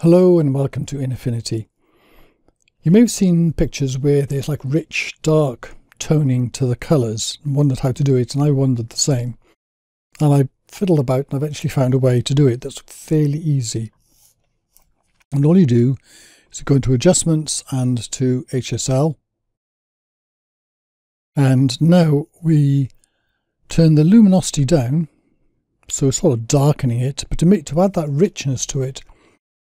Hello and welcome to InAffinity. You may have seen pictures where there's like rich, dark toning to the colours and wondered how to do it, and I wondered the same. And I fiddled about and I've actually found a way to do it that's fairly easy. And all you do is go into Adjustments and to HSL. And now we turn the luminosity down, so it's sort of darkening it, but to add that richness to it,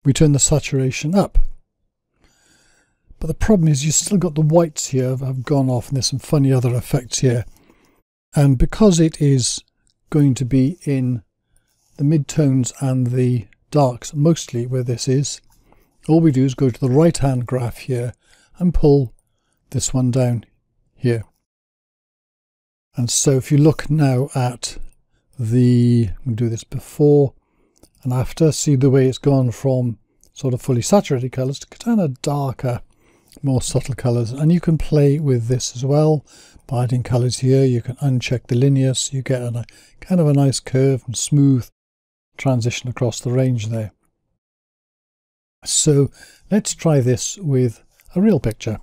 we turn the saturation up. But the problem is you've still got the whites here have gone off, and there's some funny other effects here. And because it is going to be in the midtones and the darks mostly where this is, all we do is go to the right hand graph here and pull this one down here. And so if you look now at the, we'll do this before and after, see the way it's gone from sort of fully saturated colours to kind of darker, more subtle colours. And you can play with this as well by adding colours here. You can uncheck the linear, so you get a kind of a nice curve and smooth transition across the range there. So let's try this with a real picture.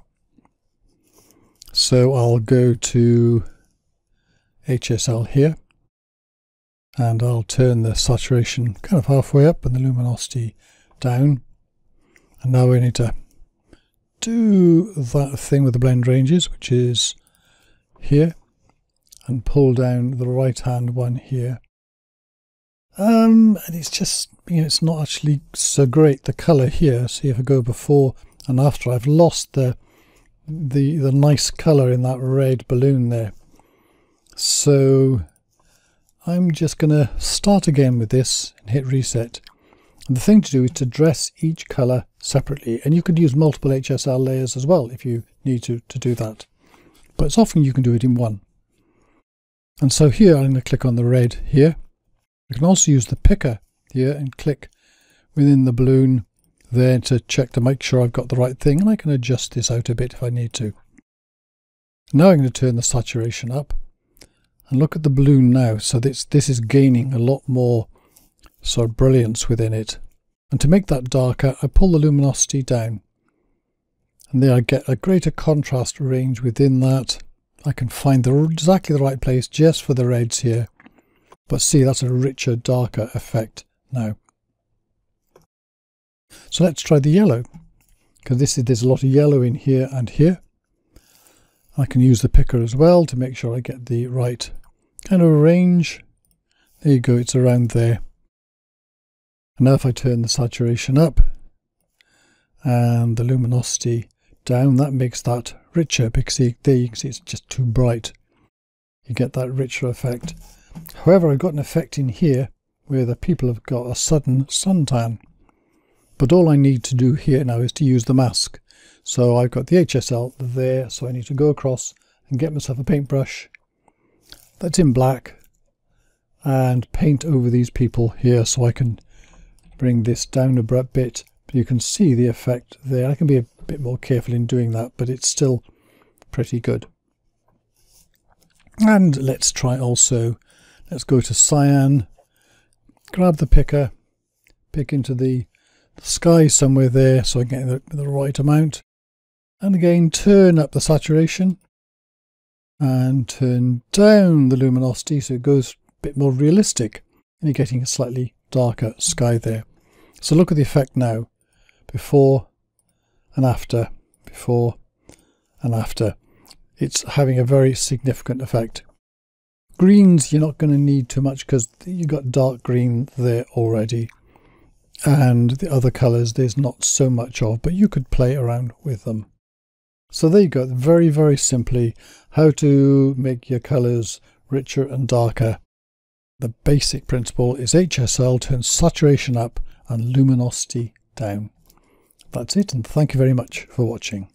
So I'll go to HSL here, and I'll turn the saturation kind of halfway up and the luminosity down. And now we need to do that thing with the blend ranges, which is here, and pull down the right hand one here. And it's just, you know, it's not actually so great, the color here. See, if I go before and after, I've lost the nice color in that red balloon there. So I'm just going to start again with this and hit reset. And the thing to do is to dress each colour separately. And you could use multiple HSL layers as well if you need to do that. But it's often you can do it in one. And so here I'm going to click on the red here. You can also use the picker here and click within the balloon there to check to make sure I've got the right thing. And I can adjust this out a bit if I need to. Now I'm going to turn the saturation up. And look at the balloon now, so this is gaining a lot more sort of brilliance within it. And to make that darker, I pull the luminosity down. And there I get a greater contrast range within that. I can find exactly the right place just for the reds here. But see, that's a richer, darker effect now. So let's try the yellow, because there's a lot of yellow in here and here. I can use the picker as well to make sure I get the right kind of range. There you go, it's around there. And now if I turn the saturation up and the luminosity down, that makes that richer, because there you can see it's just too bright. You get that richer effect. However, I've got an effect in here where the people have got a sudden suntan. But all I need to do here now is to use the mask. So I've got the HSL there, so I need to go across and get myself a paintbrush that's in black and paint over these people here, so I can bring this down a bit. But you can see the effect there. I can be a bit more careful in doing that, but it's still pretty good. And let's try also, let's go to cyan, grab the picker, pick into the sky somewhere there so I can get the right amount. And again, turn up the saturation and turn down the luminosity so it goes a bit more realistic, and you're getting a slightly darker sky there. So look at the effect now, before and after, before and after. It's having a very significant effect. Greens you're not going to need too much, because you've got dark green there already, and the other colours there's not so much of, but you could play around with them. So there you go, very, very simply how to make your colours richer and darker. The basic principle is HSL turns saturation up and luminosity down. That's it, and thank you very much for watching.